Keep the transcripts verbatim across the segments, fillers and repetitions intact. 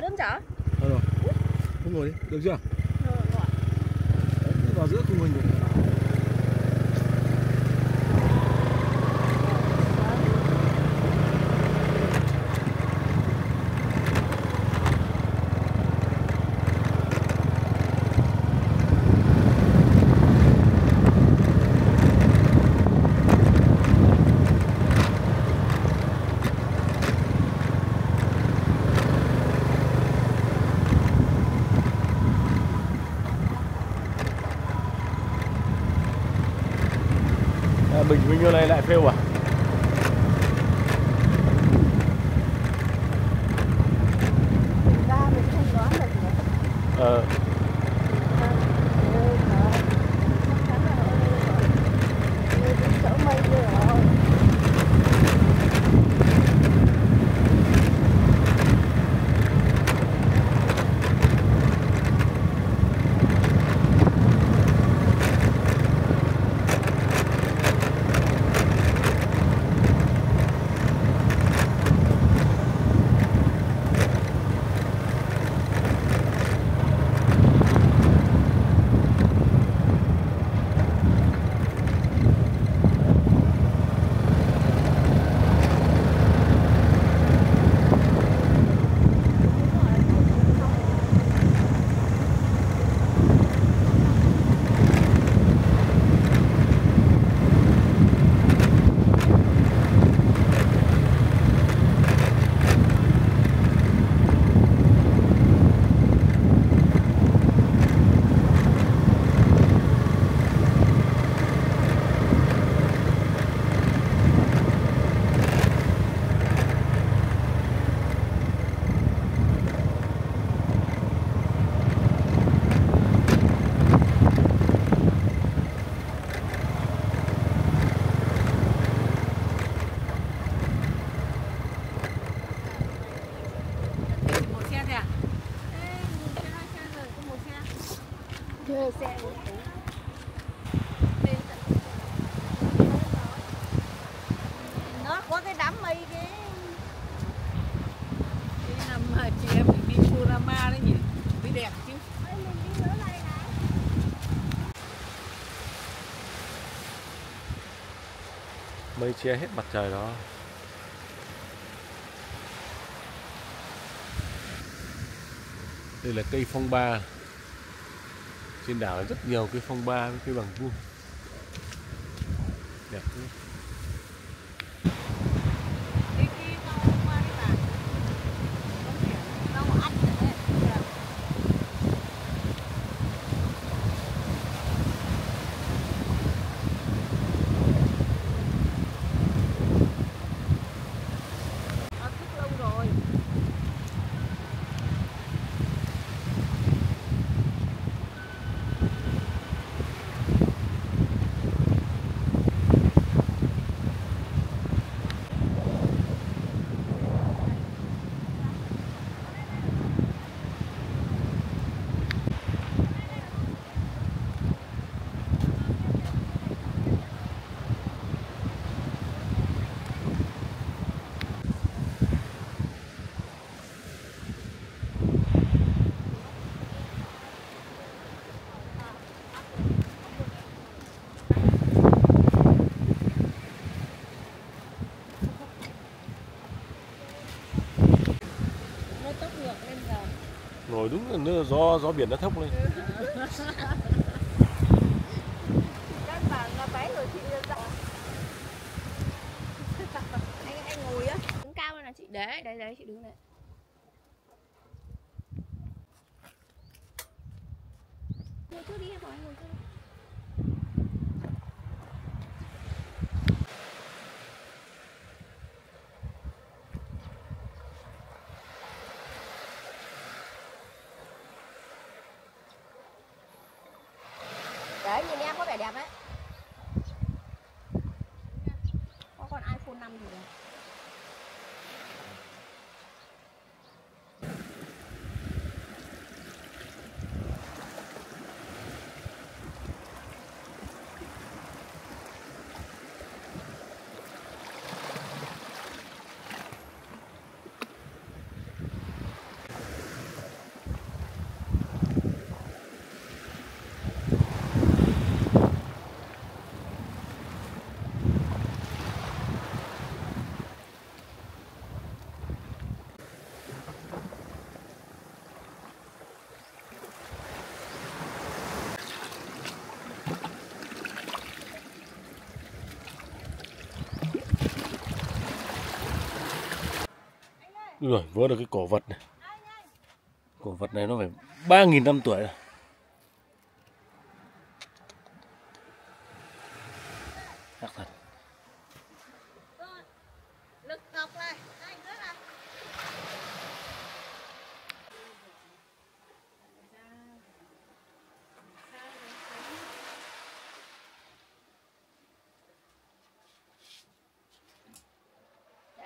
chở đưa ông chở. Thôi rồi. Không ngồi đi, được chưa? Được rồi. Đi vào giữa khung hình rồi. Bình Minh ở đây lại phêu à? Ờ. Mây che hết mặt trời đó. Đây là cây phong ba. Trên đảo rất nhiều cây phong ba với cây bằng vuông. Đẹp thế. Ngồi đúng là gió, gió biển nó thốc lên. Các bạn là bái rồi chị dạo. Anh, anh ngồi á. Đứng cao lên là chị. Đấy, đấy, đấy, chị đứng đấy. Ngồi trước đi em, bảo anh ngồi trước đi. Đấy, nhìn em có vẻ đẹp đấy. Có con iPhone năm thì được. Đúng rồi, vớ được cái cổ vật này. Cổ vật này nó phải ba nghìn năm tuổi rồi. Chắc thật.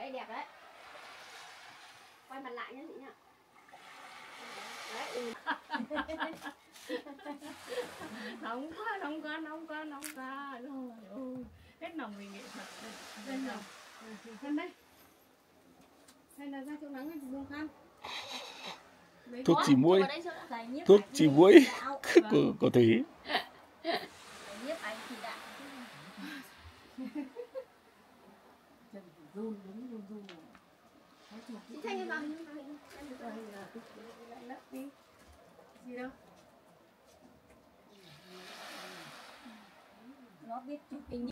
Đấy, đẹp đấy. Quay mặt lại nhé chị nhá. Đấy. Nóng quá, nóng quá, nóng quá, nóng quá. Rồi ôi. Hết nồng vì nghệ thuật. Đây rồi. Xem đây. Hay là ra chỗ nắng hay dùng khăn. Thuốc chỉ muỗi. Thuốc chỉ muỗi của của Thúy. Nhiếp ảnh thì đã. Run đúng run run rồi. Chị Thanh em làm lấp đi. Gì đâu? Nó biết chụp hình.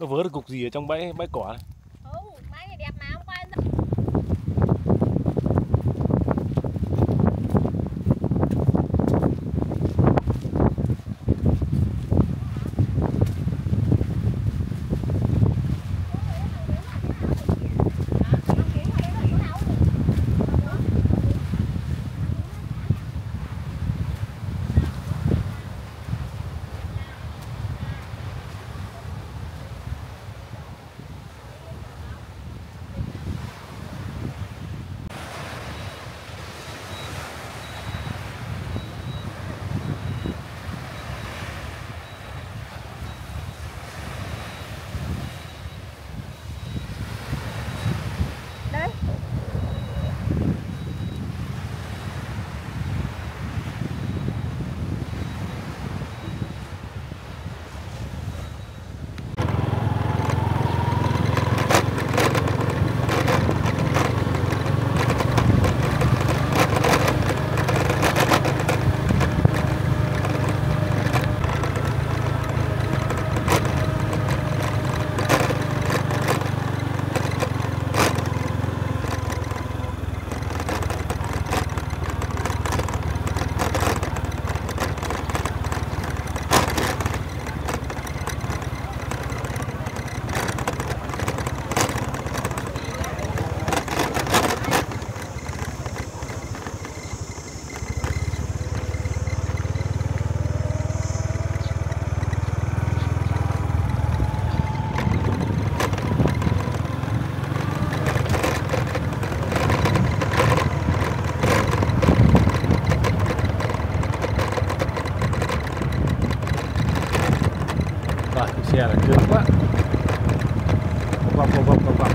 Nó vớ được cục gì ở trong bãi bãi cỏ này? Ừ, bãi này đẹp mà không quay. Xe là cứng quá. Vòng vòng vòng vòng vòng.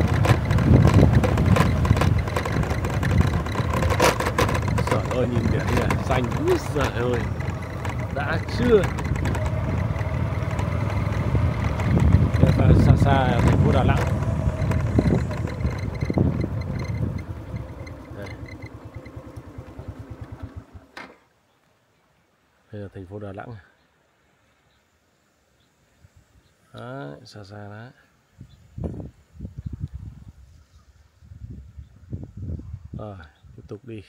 Trời ơi nhìn biển kìa, xanh úi giời ơi. Đã chưa. Xa xa thành phố Đà Nẵng. Đây. Đây là thành phố Đà Nẵng. Đấy, xa xa đấy. Rồi, tiếp tục đi.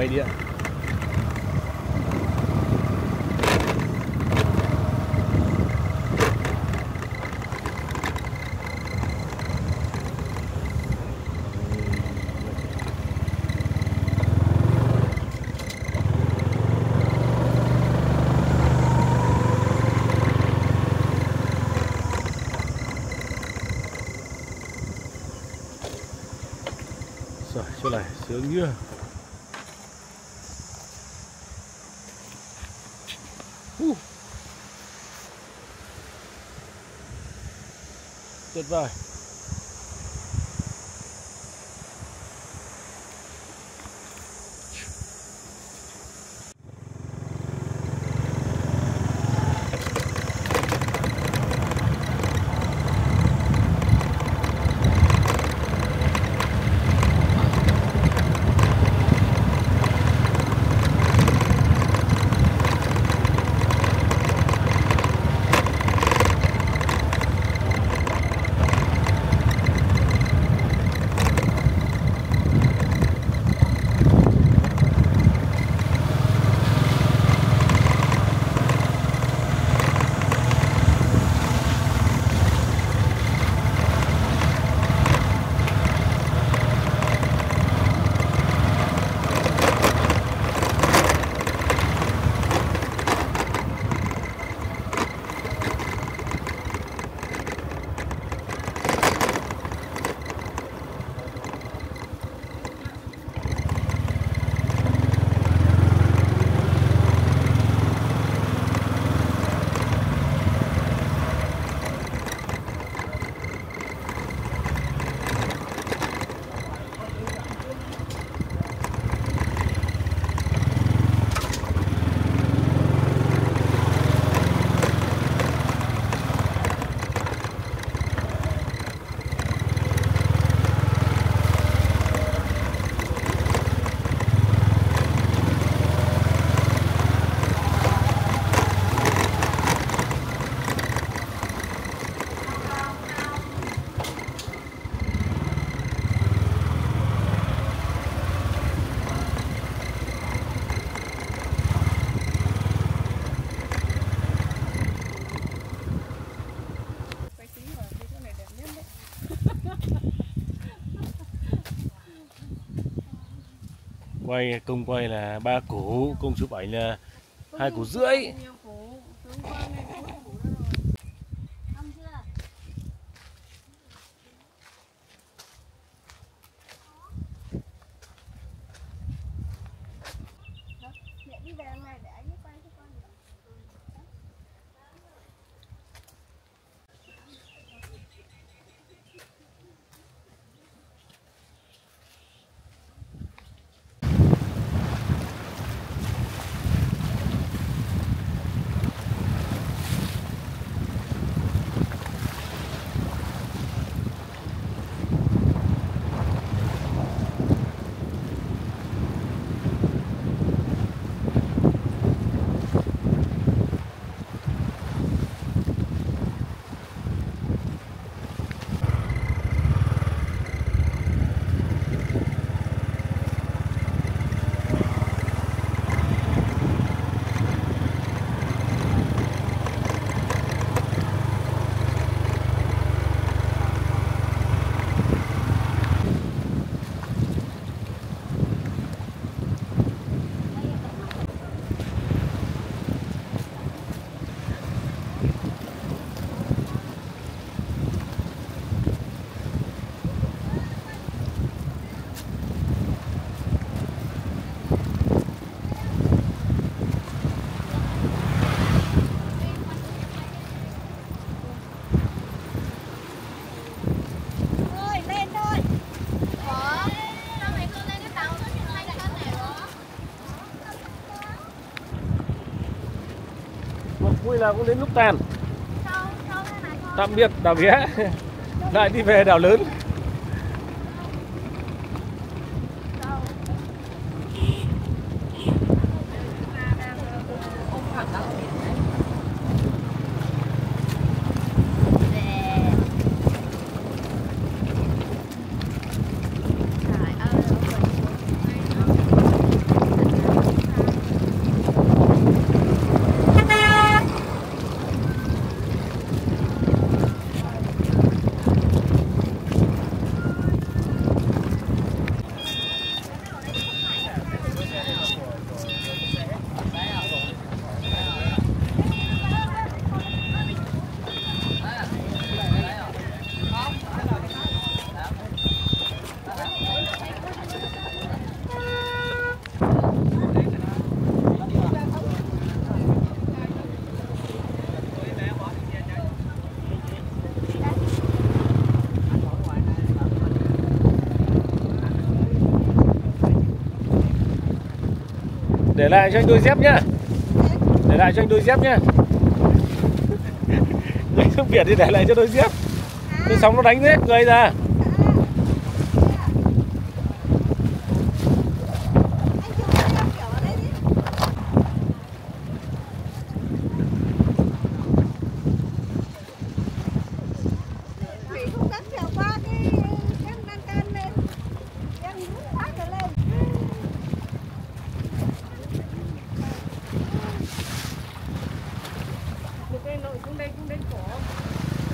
máy điện. Rồi, chỗ này sướng như uh. tuyệt vời. Quay công quay là ba củ, công chụp ảnh là hai củ rưỡi. Vui là cũng đến lúc tàn. Tạm biệt đảo Vía, lại đi về đảo lớn. lại cho anh đôi dép nhá. Để lại cho anh đôi dép nhá. Người nước biển thì để lại cho đôi dép. Cái sóng nó đánh hết người ra.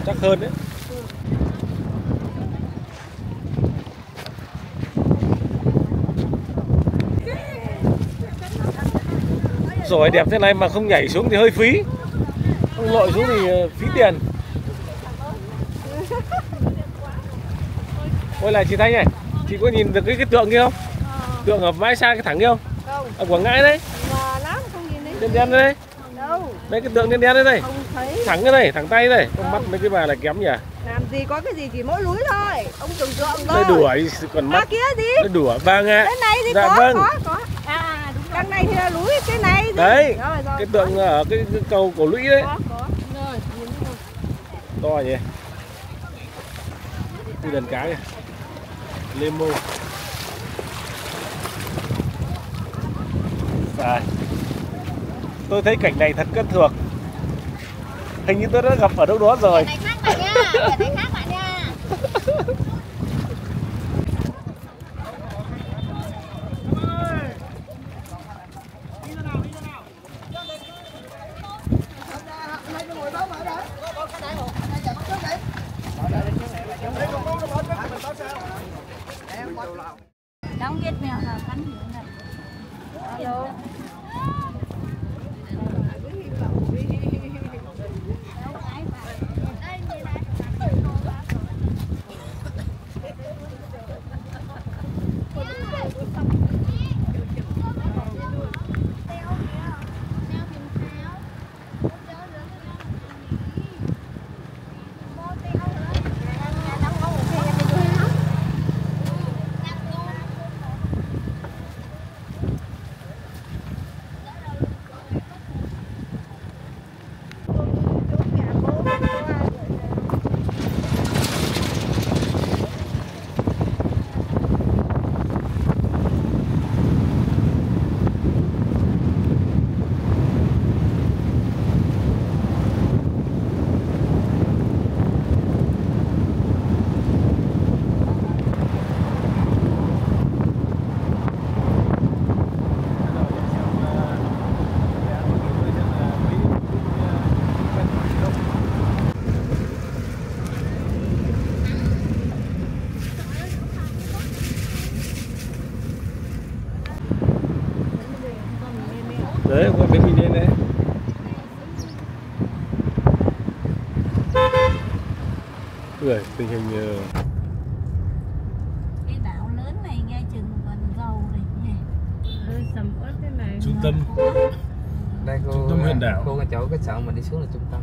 Chắc hơn đấy. Rồi đẹp thế này mà không nhảy xuống thì hơi phí. Không lội xuống thì phí tiền. Ôi là chị Thanh này, chị có nhìn được cái, cái tượng kia không? Tượng ở Mai Sa cái thẳng kia không? Ở Quảng Ngãi đấy. Đen đen đấy. Đấy cái tượng đen đen đấy đây. Thẳng cái này, thẳng tay đây, con mắt mấy cái bà này kém nhỉ. Làm gì có cái gì chỉ mỗi núi thôi, ông tưởng tượng thôi. Nó đuổi còn mắt. À, kia gì? Nó đuổi vàng ạ. À. Cái này thì dạ, có, vâng. có, có. À đúng rồi. Đằng này thì là núi, cái này thì... Đấy, rồi, rồi, cái tượng ở cái, cái cầu cổ lũy đấy. Có, có. Rồi, nhìn rồi. To nhỉ. Cái đần cá kìa. Lemo. Rồi. Tôi thấy cảnh này thật quen thuộc. Hình như tôi đã gặp ở đâu đó rồi. Cái này khác bạn nha, cái này khác bạn nha. Đóng biết mèo là cắn hiểu này. Alo. Đấy, qua bên mình lên đấy. Ui, tình hình... Cái đảo lớn này nghe chừng còn giàu này nhỉ. Hơi sầm uất thế này. Trung tâm. Đây cô... Trung tâm huyện đảo. Cô cháu cái cháu mà đi xuống là trung tâm.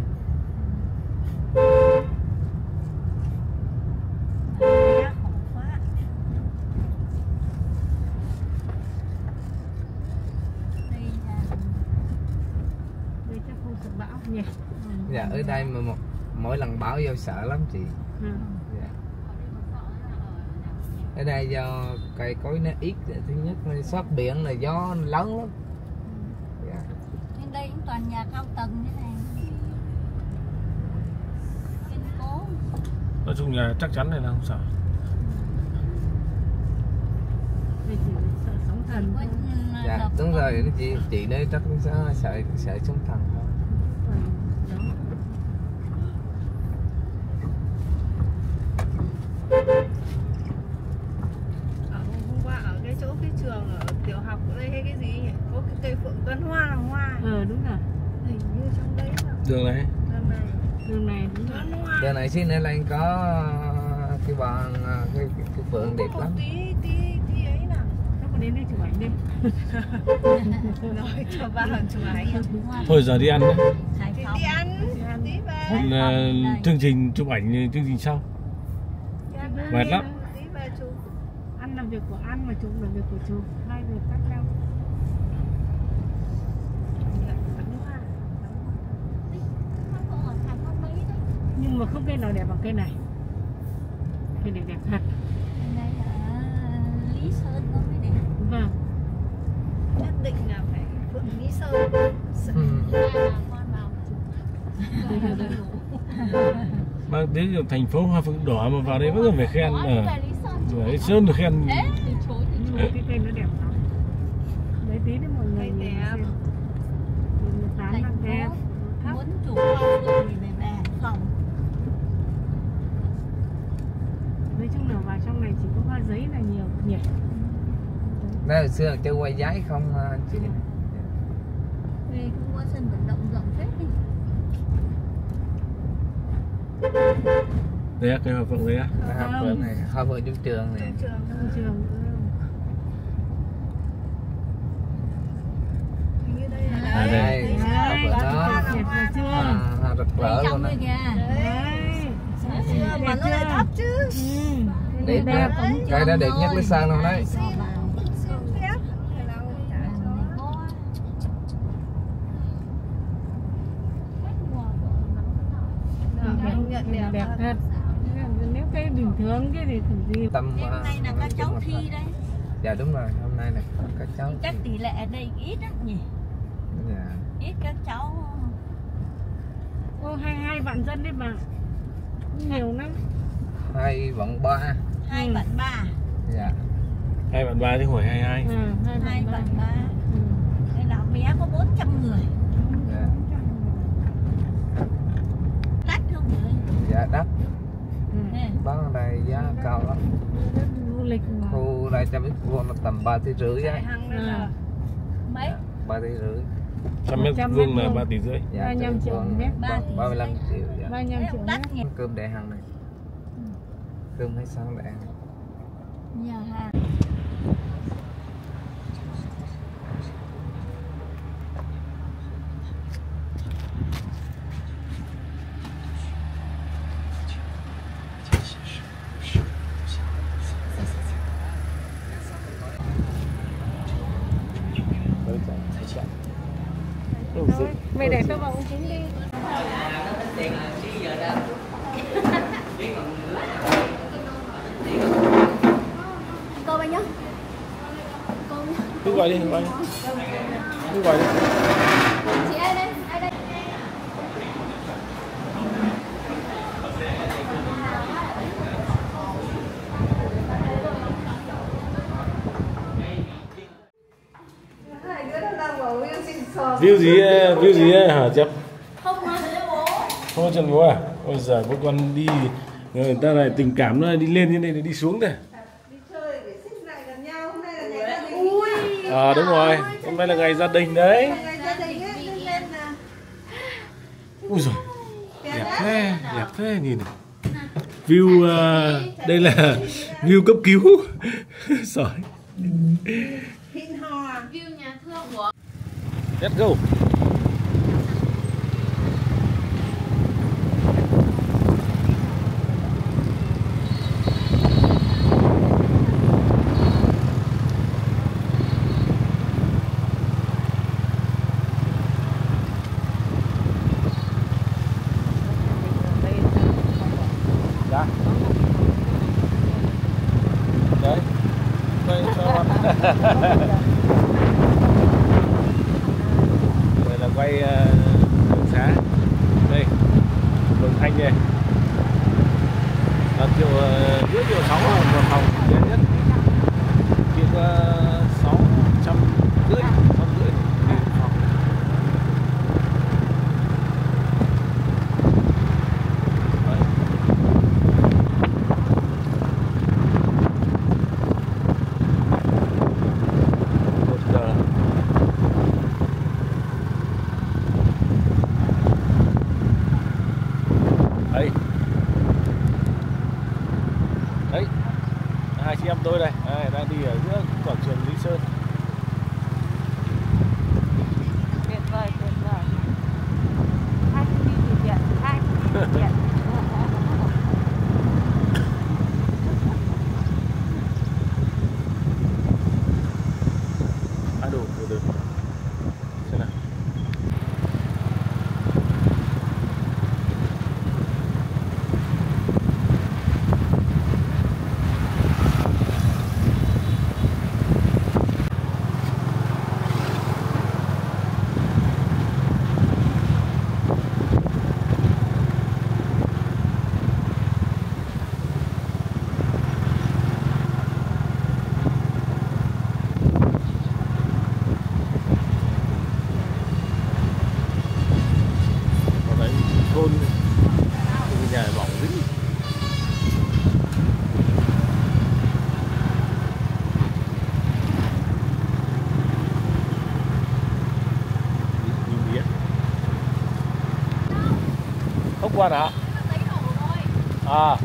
Dạ, ở đây mà một, mỗi lần bão vô sợ lắm chị. Ừ. Dạ. Ở đây do cây cối nó ít, thứ nhất sát biển là gió lớn lắm. Dạ. Trên đây cũng toàn nhà cao tầng như thế này. Kiên cố. Nói chung nhà chắc chắn này là không sợ. Ừ. Sợ sóng thần. Dạ, đúng rồi, chị chị đây chắc cũng sợ sợ, sợ sóng thần thôi. Đường này. Đường này. Đường này đúng rồi. Đường này xin lên có cái bàn cái cái phượng đẹp lắm. Tí tí tí ấy nào. Nó có đến đây chụp ảnh đi. Nói cho ba lần chụp ảnh. Thôi giờ đi ăn nhé. Đi, đi ăn. Tí về. Còn, uh, chương trình chụp ảnh chương trình sau. Mệt lắm. Tí về chụp. Ăn làm việc của ăn mà chụp làm việc của chụp. Hai người khác nhau. mà không cây nào đẹp bằng cây này. Cây này đẹp thật. Hôm nay ở Lý Sơn có cây đẹp. Vâng. Nhất định là phải phượng Lý Sơn. Sơn là con vào. Mang tiếng thành phố hoa phượng đỏ mà vào đây vẫn còn phải khen. Ở Lý Sơn được khen. Cái cây nó đẹp lắm. Đấy tí đấy mọi người. Cây đẹp. Thành phố muốn chủ hoa phượng thì về về phòng. Nói chung là vào trong này chỉ có hoa giấy là nhiều nhỉ. Đây hồi xưa kêu quay giấy không chị. Vì cũng có sân vận động rộng phết đi. Đây là cây hoa phượng đấy á. Hoa phượng này, hoa phượng trong trường này. Trong trường. À đây. Hoa rực rỡ luôn đấy. Mà nó lại thấp chứ. Đẹp đẹp. Cây đã đẹp nhất Lý Sơn luôn đấy. Đẹp thật. Nếu cây bình thường cái thì thử gì. Hôm nay là các cháu thi đấy. Dạ đúng rồi, hôm nay là các cháu. Chắc tỷ lệ ở đây ít á nhỉ. Ít các cháu. Ô hai mươi hai vạn dân đấy bà. Nhiều lắm. Hai vạn ba. Hai vạn ba. Dạ. Hai vạn ba chứ hồi hai mươi hai. Ừ, hai vạn ba. Đây là bé có bốn trăm người. Dạ. Đắt không vậy? Dạ đắt. Ừ. Bán này giá cao lắm. Đất du lịch. Khu này cho biết vuông là tầm ba tỷ rưỡi á. Mấy? ba tỷ rưỡi. một trăm mét vuông là ba tỷ rưỡi. Dạ, ba mươi lăm triệu mét. ba mươi lăm triệu. Dạ. ba mươi lăm triệu mét. Cơm đại hàng này. Ừ. Cơm hay sáng đại hàng. Nhà hàng. Mày để tao vào ông chính đi. Cô bay nhá. Cứ gọi đi, bay. Cứ gọi đi. Chị ai đây? Ai đây? View gì, view gì ấy, hả Chấp? Không có chân bố. Không có chân bố à? Ôi giời, bố con đi, người ta này tình cảm nó đi lên như này, đi xuống đây. Đi chơi để xích lại gần nhau, hôm nay là ngày gia đình. Ui! À đúng rồi, hôm nay là ngày gia đình đấy. Ngày gia đình ấy, nên lên là... Ui giời, đẹp thế, đẹp thế, nhìn này. View, uh, đây là view cấp cứu. Giỏi. Hìn hò, view nhà thơ của... Let's go. Dạ. Đấy. Đây cho quay đường xá đây Đồng Thanh đây là chiều dưới chiều sáu là một phòng đẹp nhất chiều sáu trăm rưỡi sáu rưỡi phòng một giờ đấy thôn nhà bỏng dính. Không qua hả? À.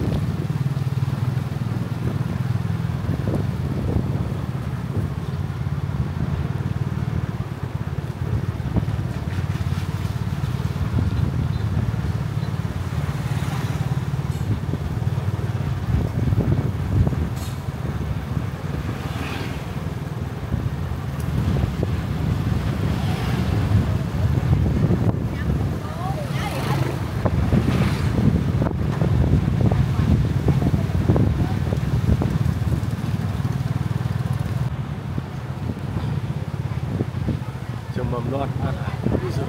Mầm non ăn à, đi rồi.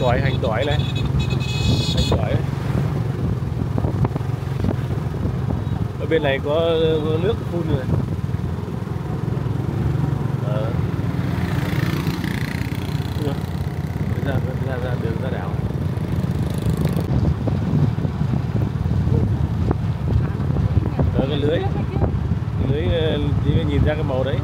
Tỏi, hành tỏi này, hành tỏi. Ở bên này có nước phun rồi. À. Ra, ra, ra đường ra đảo. Đó, cái lưới, cái lưới thì nhìn ra cái màu đấy.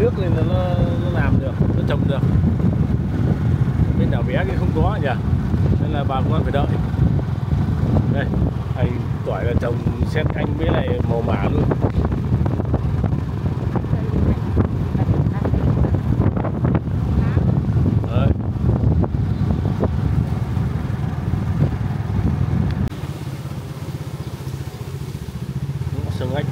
Nước nên là nó, nó làm được, nó trồng được. Bên đảo bé kia không có nhỉ, nên là bà con phải đợi. Đây, hành tỏi là trồng xét canh với này màu mã luôn. Đấy. Sừng ếch.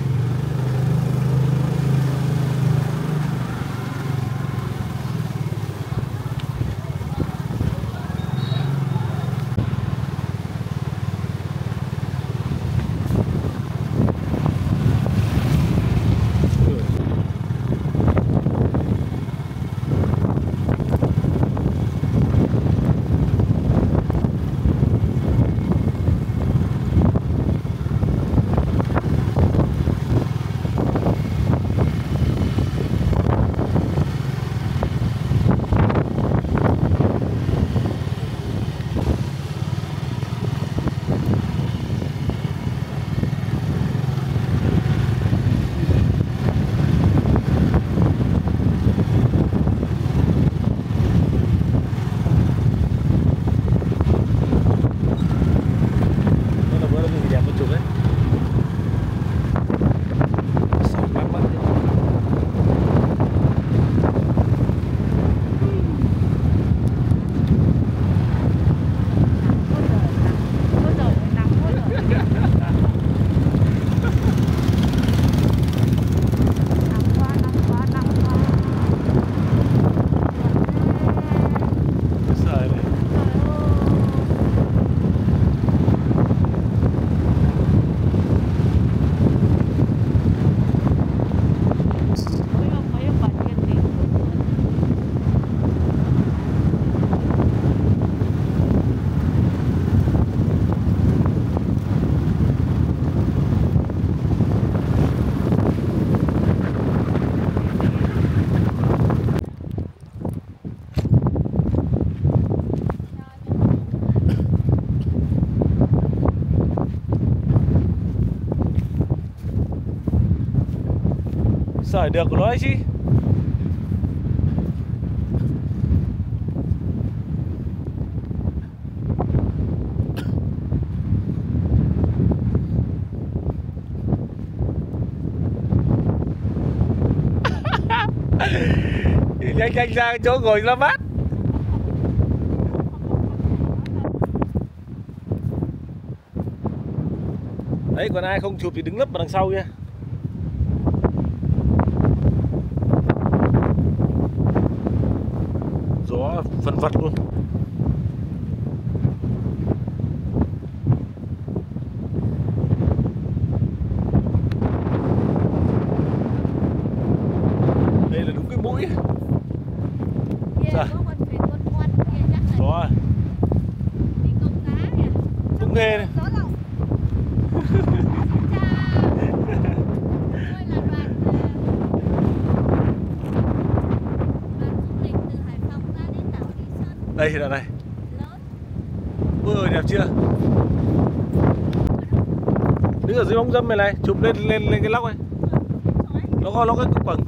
sởi được của nó đấy chứ. Nhanh nhanh ra chỗ ngồi nó mát. Đấy, còn ai không chụp thì đứng lấp vào đằng sau kia. Gió phần vật luôn. Đây là đúng cái mũi. Dạ. Gió. Đúng ghê này. Đây là này. Ôi ừ, đẹp chưa? Đứng ở dưới bóng râm này này, chụp lên lên lên cái lóc này. Nó có nó cái quầng.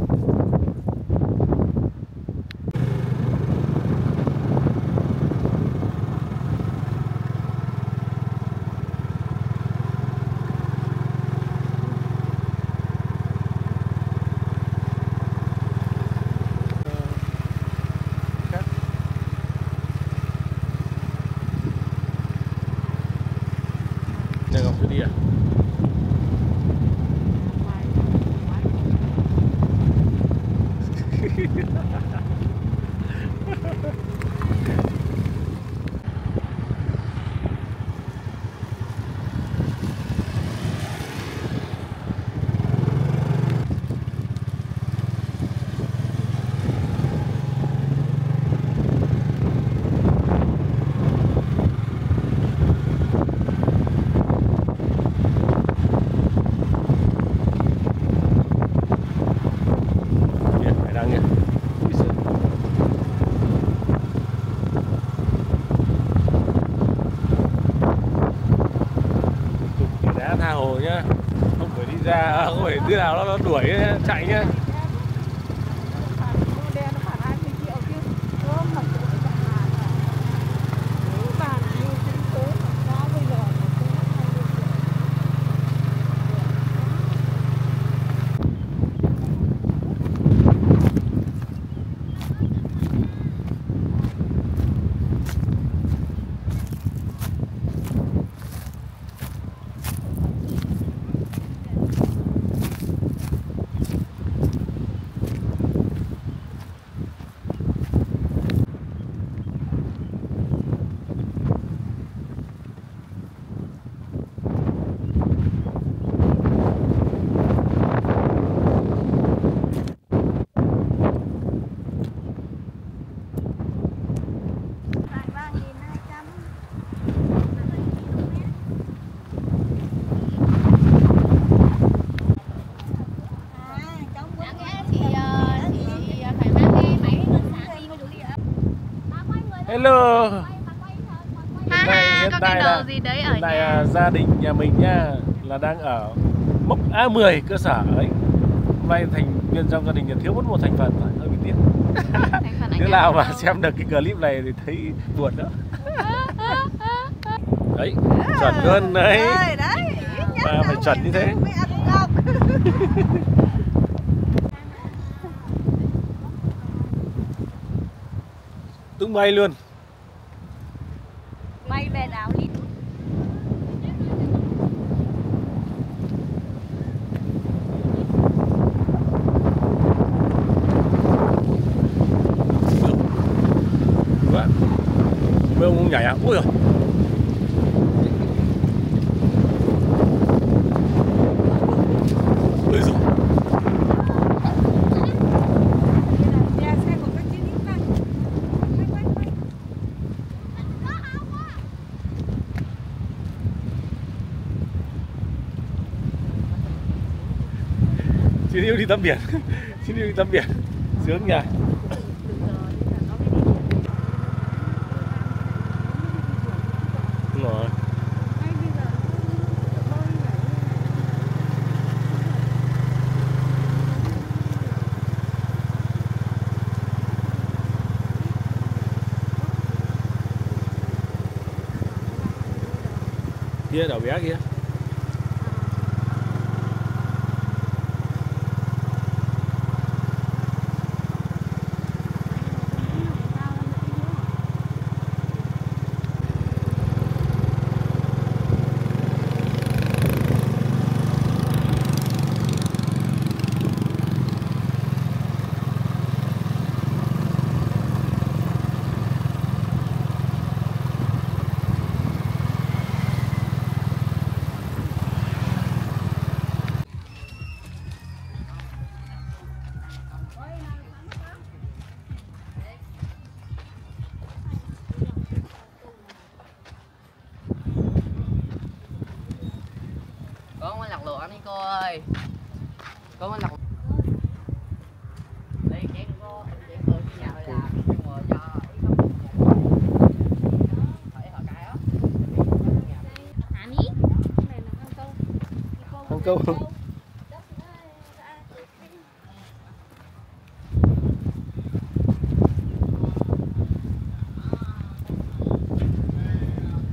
Đứa nào nó, nó đuổi chạy nhá. Hello. Ha ha, có cái đồ gì đấy ở này nhà. Gia đình nhà mình nha, là đang ở mốc A mười cơ sở ấy. May thành viên trong gia đình nhà thiếu mất một thành phần, hơi bị tiếc. Đứa nào mà xem được cái clip này thì thấy buồn đó. Đấy, chuẩn hơn đấy. Mà phải chuẩn như thế. Tung bay luôn. Bay về đảo đi. Quá. Mấy ông không nhảy à? Ui giời. Xin yêu đi tắm biển, xin yêu đi tắm biển, sướng nhỉ. kia, đảo bé kia. Cô ơi, cô mới lọc đi chén cô, chén cô đi nhà rồi làm, nhưng mà do phải họ cài đó. Hả ní? Cái này là con câu. Con câu không?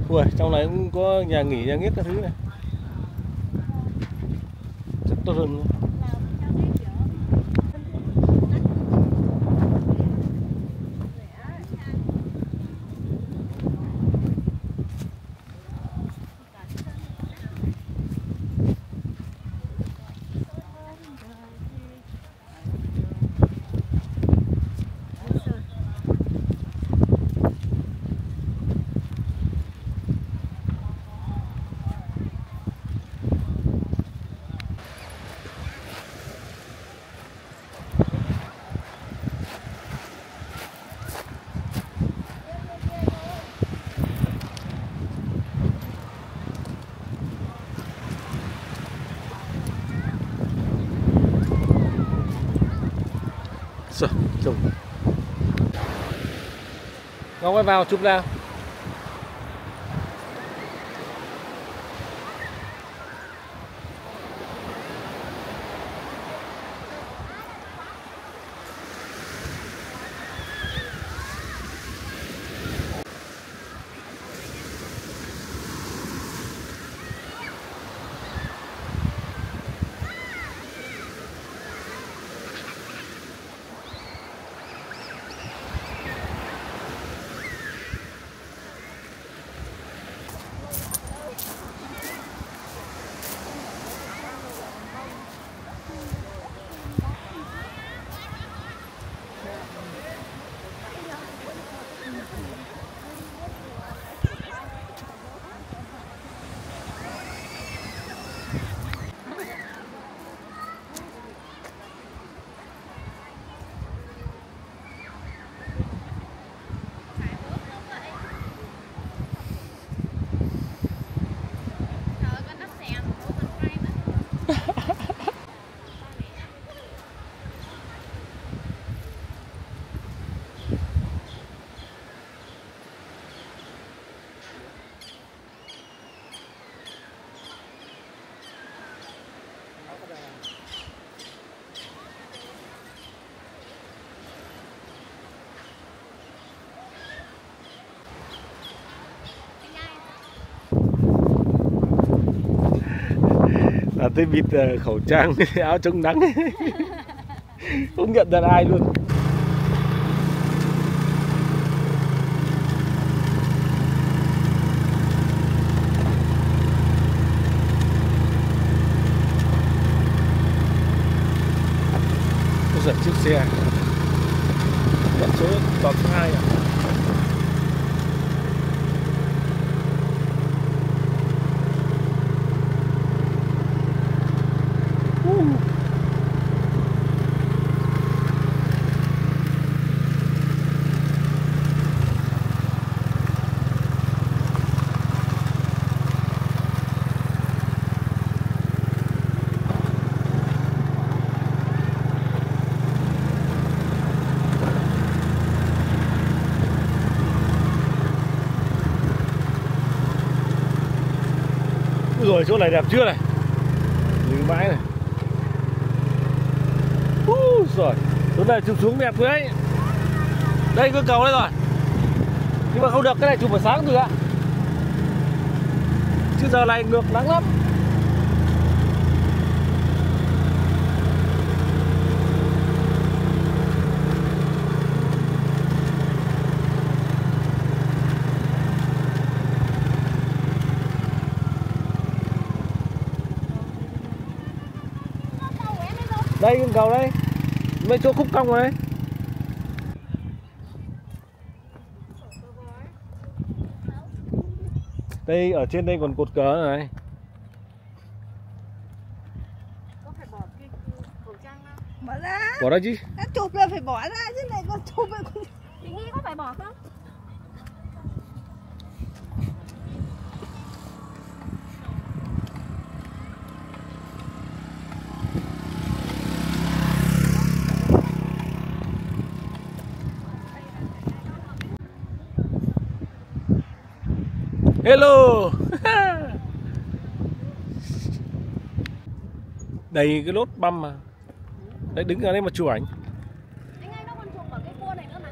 Ui, trong này cũng có nhà nghỉ, nhà nghỉ các thứ này. Tốt hơn. Chụp. Nó quay vào chụp ra. À, tôi bịt uh, khẩu trang, áo chống nắng. Không nhận ra ai luôn. Tôi giật chiếc xe. Đoạn số đoạn số hai à? Rồi chỗ này đẹp chưa này, nhìn bãi này, uh, rồi chỗ này chụp xuống đẹp đấy, đây có cầu đây rồi, nhưng mà không được, cái này chụp buổi sáng được ạ, chứ giờ này ngược nắng lắm. Đây con cầu đây, bên chỗ khúc cong rồi đấy. Đây ở trên đây còn cột cờ nữa này. Có phải bỏ cái khẩu trang ra? Bỏ ra. Bỏ ra chứ. Đã chụp là phải bỏ ra chứ này con chụp là con. Chị nghĩ có phải bỏ không? Hello. Đầy cái lốt băm mà. Đấy đứng ở đây mà chụp ảnh. Anh ơi, nó còn chụp ở cái cua này nữa mà.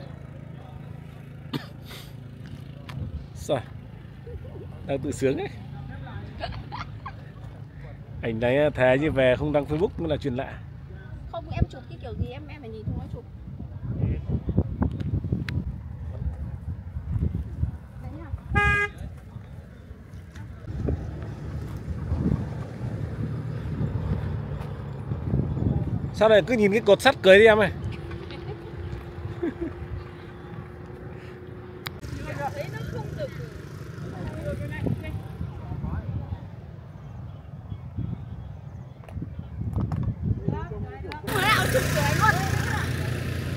Sao? Đang tự sướng ấy. Ảnh đấy thế như về không đăng Facebook mới là chuyện lạ. Không, em chụp cái kiểu gì em em phải nhìn thôi chụp. Sao này cứ nhìn cái cột sắt cưới đi em ơi.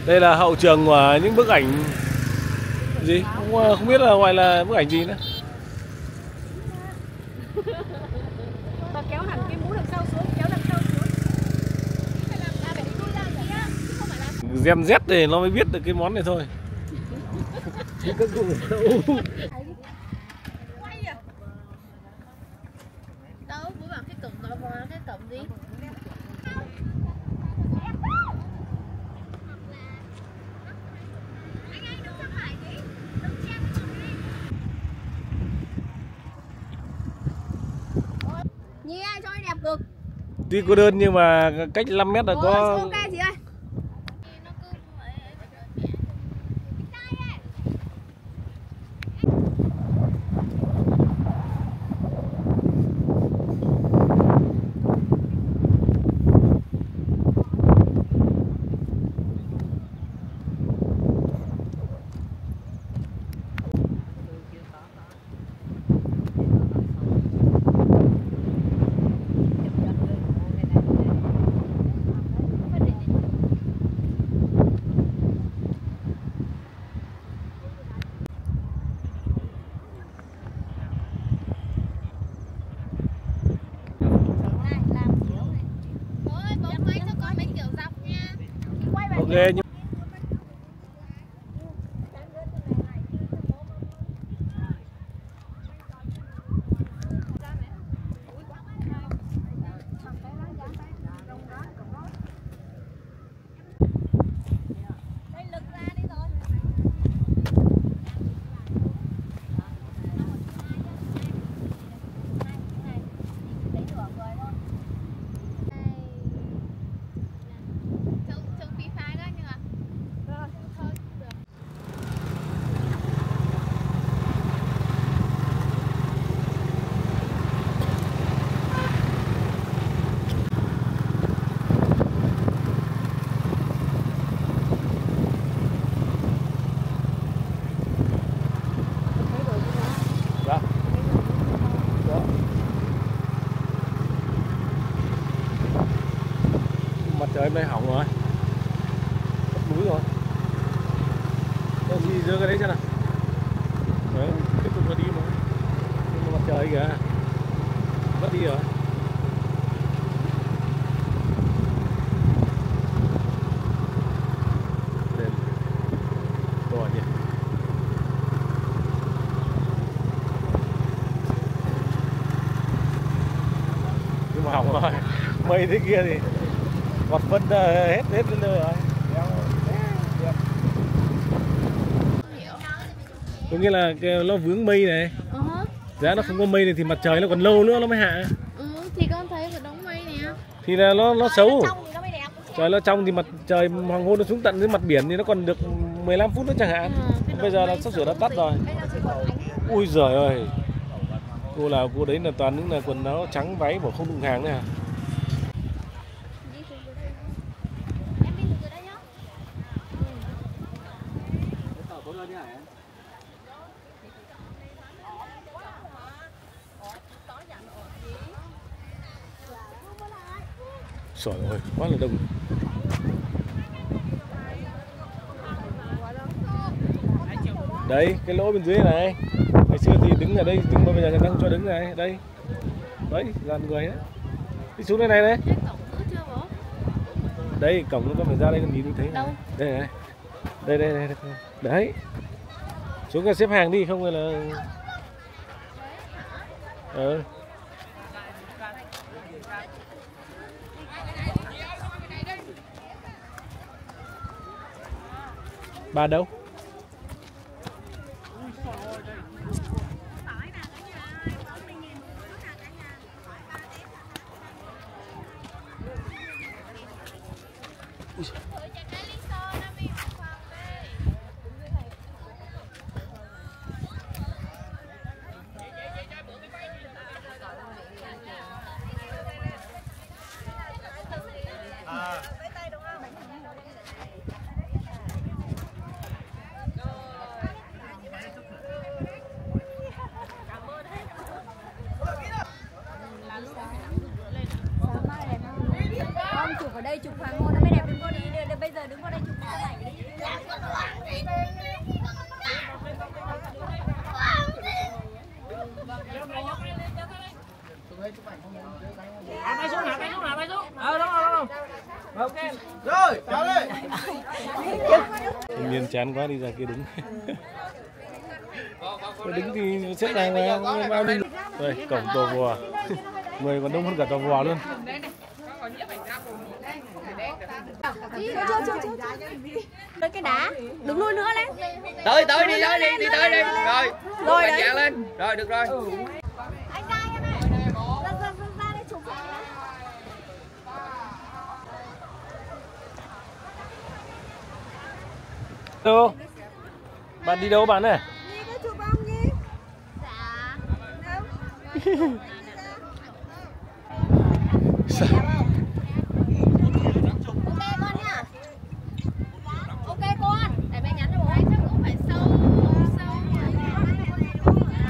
Đây là hậu trường của những bức ảnh gì? Không, không biết là ngoài là bức ảnh gì nữa. Bà kéo hẳn cái mũ đằng sau xuống, kéo đằng sau xuống. Gen Z thì nó mới biết được cái món này thôi. Quay à? Đâu, bố bảo cái cổng nó mà cái cổng gì? Nhìn cho nó đẹp cực. Tuy cô đơn nhưng mà cách năm mét là có. Ok chị ơi. Okay. Em đây hỏng rồi, mất núi rồi. Tôi đi giữa cái đấy xem nào. Đấy, tiếp tục nó đi mà. Nhưng mà mặt trời kìa, mất đi rồi. Nhưng mà hỏng rồi, mây thế kia thì gọt phân hết hết lên rồi. Có nghĩa là nó vướng mây này. Uh-huh. Giá nó không có mây này thì mặt trời nó còn lâu nữa nó mới hạ. Ừ, thì con thấy phải đóng mây nè. Thì là nó nó xấu. Trời nó trong thì mặt trời hoàng hôn nó xuống tận dưới mặt biển thì nó còn được mười lăm phút nữa chẳng hạn. Ừ, bây giờ là sắp sửa đã tắt rồi. Ui giời ơi. Cô là cô đấy là toàn những là quần áo trắng váy bỏ không đụng hàng nữa à. Trời ơi, quá là đông. Đấy, cái lỗ bên dưới này. Ngày xưa thì đứng ở đây, nhưng mà bây giờ người ta không cho đứng này. Đây, đấy, dàn người đấy. Đi xuống đây này đấy. Đây, cổng nó có phải ra đây còn nhìn thấy này. Đây này, đây, đây, đây, đây. Đấy. Xuống cái xếp hàng đi, không rồi là... Ừ. Bà đâu? Chán quá đi ra kia đứng. Đứng thì xếp hàng là bao đi. Đây, cổng tàu vò. Người còn đông hơn cả tàu vò luôn. Tới cái đá, đứng lui nữa lên. Tới tới đi tới đi đi tới đi. Rồi, rồi đấy. Lên. Rồi được rồi. Anh ra em ơi. Ra ra ra đây chụp. Đâu? Bạn đi đâu bạn này? Đi cái chụp ông đi. Dạ. Đâu? Sao? Ok con nha. Ok con. Để mẹ nhắn cho bố anh chắc cũng phải sâu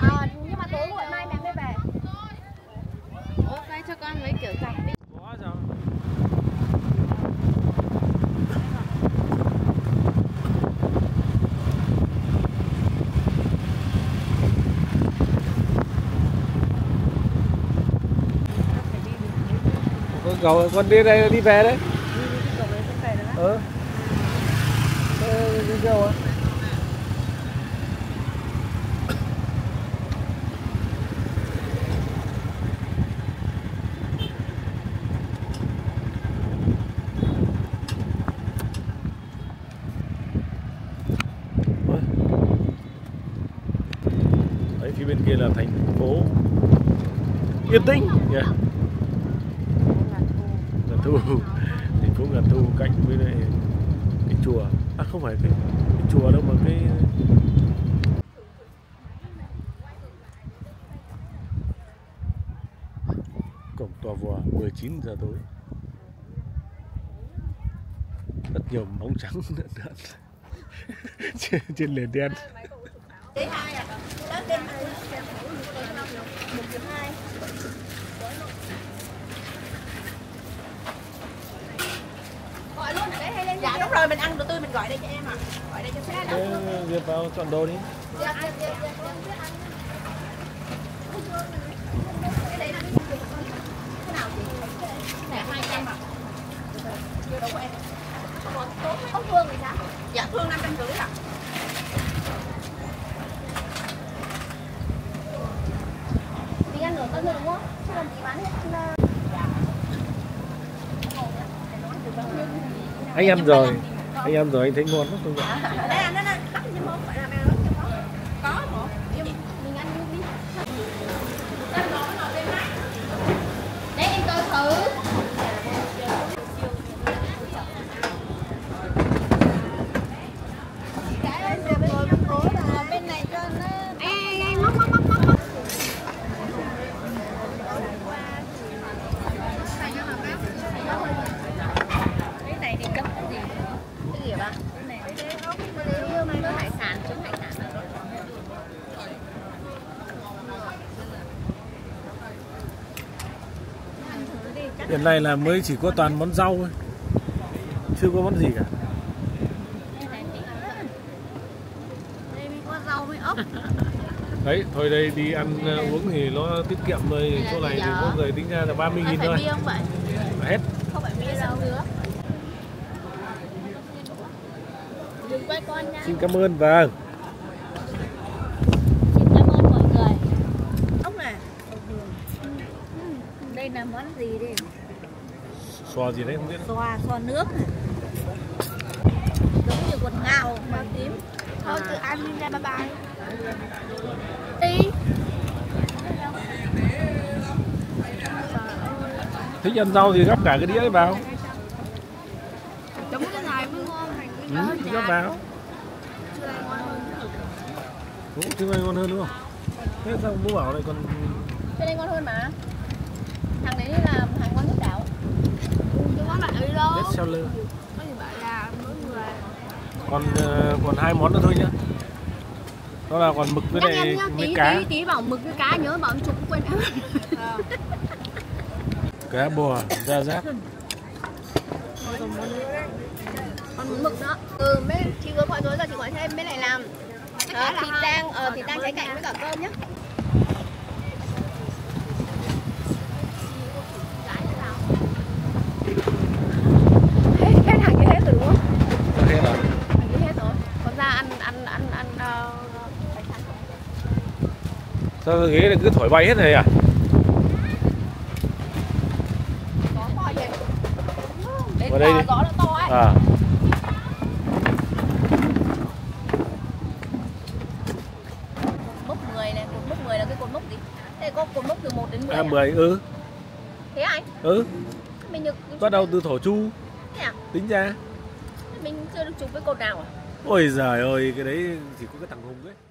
sâu à, nhưng mà tối muộn mai mẹ mới về. Ok cho con mấy kiểu giặt đi. Có sao? Cậu con đi đây đi về đấy. Đi đi cậu đấy về đấy. Ờ. Đi đâu ạ? Đấy phía bên kia là thành phố yên tĩnh. Yeah. Thu, thành phố Ngàn Thu cạnh với này, cái chùa, à không phải cái, cái chùa đâu mà cái cổng tòa vò mười chín giờ tối, rất nhiều bóng trắng trên, trên nền đen. Dạ đúng rồi, mình ăn đồ tươi mình gọi đây cho em ạ. À. Gọi đây cho sếp ạ. Duyệt vào chọn đồ đi. Dạ, dạ, dạ, dạ. Cái đấy là cái nào chị? Cái hai trăm ạ. Vô đồ của em. Có thương thì sao? Dạ thương năm trăm rưỡi ạ. Mình ăn nửa cân rồi đúng không? Chứ làm gì bán hết. Anh em rồi, anh em rồi anh thấy ngon lắm. Đây ăn nó nó, nhưng mà phải là mèo nó có. Có một, mình ăn đi. Hiện nay là mới chỉ có toàn món rau thôi, chưa có món gì cả. Đây mới có rau với ốc. Đấy, thôi đây đi ăn uống thì nó tiết kiệm rồi, chỗ này thì có người tính ra là ba mươi nghìn thôi. Hết. Không phải bia đâu nữa. Đừng quay con nha. Xin cảm ơn, vâng. Là món gì đây? Xoa gì đấy không biết. Xoa, xoa nước này. Giống như quần ngạo màu tím. Thôi tự ăn đi nha, bye bye. Tí. Thích ăn rau thì gắp cả cái đĩa ấy vào. Đúng cái này mới ngon, thành cái đó ừ, gắp vào. Chưa này ngon hơn. Ủa, cái này ngon hơn đúng không? Thế sao bố bảo này còn cái này ngon hơn mà. Thằng đấy là hàng quán nước đảo. Chứ món lại đi đâu. Best seller. Có gì vậy là mỗi người. Còn còn hai món nữa thôi nhá. Đó là còn mực với này với cá. Tí tí bảo mực với cá nhớ bảo chụp quên ăn. Cá bò da rác. Còn mực đó. Ừ, mấy chị vừa gọi tối giờ chị gọi thêm bên này làm. Đó, thịt rang ờ thịt rang trái cạnh với cả cơm nhá. Sao ghế này cứ thổi bay hết này à? Ở đây đi. À. Mốc mười này, cột mốc mười là cái cột mốc gì? Thế có cột mốc từ một đến mười. À mười ừ. Thế anh? Ừ. Mình được bắt đầu từ thổ chu. Thế à? Tính ra. Mình chưa được chụp với cột nào à? Ôi giời ơi, cái đấy chỉ có cái thằng Hùng đấy.